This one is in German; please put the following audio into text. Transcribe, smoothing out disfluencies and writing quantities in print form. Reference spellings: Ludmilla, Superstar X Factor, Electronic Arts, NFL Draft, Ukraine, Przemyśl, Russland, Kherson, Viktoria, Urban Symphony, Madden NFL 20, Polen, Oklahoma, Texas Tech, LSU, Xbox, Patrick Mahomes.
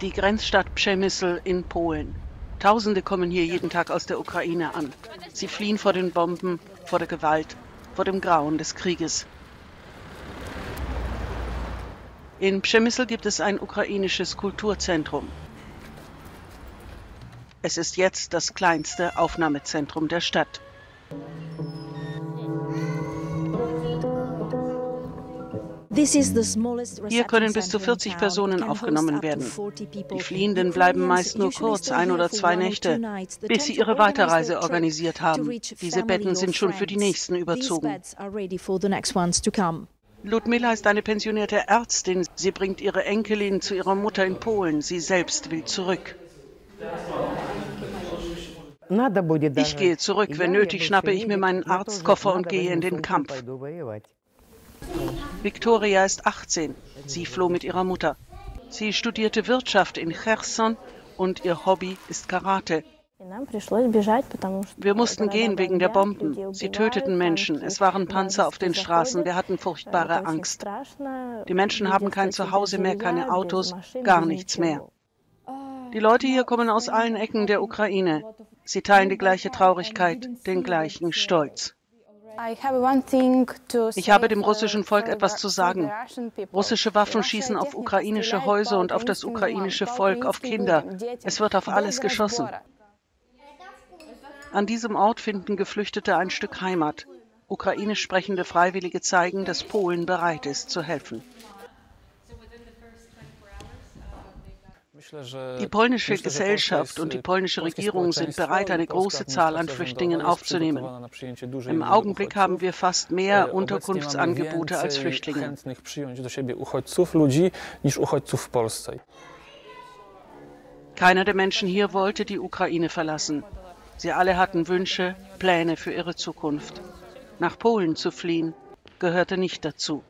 die Grenzstadt Przemyśl in Polen. Tausende kommen hier jeden Tag aus der Ukraine an. Sie fliehen vor den Bomben, vor der Gewalt, vor dem Grauen des Krieges. In Przemyśl gibt es ein ukrainisches Kulturzentrum. Es ist jetzt das kleinste Aufnahmezentrum der Stadt. Hier können bis zu 40 Personen aufgenommen werden. Die Fliehenden bleiben meist nur kurz, 1 oder 2 Nächte, bis sie ihre Weiterreise organisiert haben. Diese Betten sind schon für die nächsten überzogen. Ludmilla ist eine pensionierte Ärztin. Sie bringt ihre Enkelin zu ihrer Mutter in Polen. Sie selbst will zurück. Ich gehe zurück. Wenn nötig, schnappe ich mir meinen Arztkoffer und gehe in den Kampf. Viktoria ist 18. Sie floh mit ihrer Mutter. Sie studierte Wirtschaft in Kherson und ihr Hobby ist Karate. Wir mussten gehen wegen der Bomben. Sie töteten Menschen. Es waren Panzer auf den Straßen. Wir hatten furchtbare Angst. Die Menschen haben kein Zuhause mehr, keine Autos, gar nichts mehr. Die Leute hier kommen aus allen Ecken der Ukraine. Sie teilen die gleiche Traurigkeit, den gleichen Stolz. Ich habe dem russischen Volk etwas zu sagen. Russische Waffen schießen auf ukrainische Häuser und auf das ukrainische Volk, auf Kinder. Es wird auf alles geschossen. An diesem Ort finden Geflüchtete ein Stück Heimat. Ukrainisch sprechende Freiwillige zeigen, dass Polen bereit ist, zu helfen. Die polnische Gesellschaft und die polnische Regierung sind bereit, eine große Zahl an Flüchtlingen aufzunehmen. Im Augenblick haben wir fast mehr Unterkunftsangebote als Flüchtlinge. Keiner der Menschen hier wollte die Ukraine verlassen. Sie alle hatten Wünsche, Pläne für ihre Zukunft. Nach Polen zu fliehen, gehörte nicht dazu.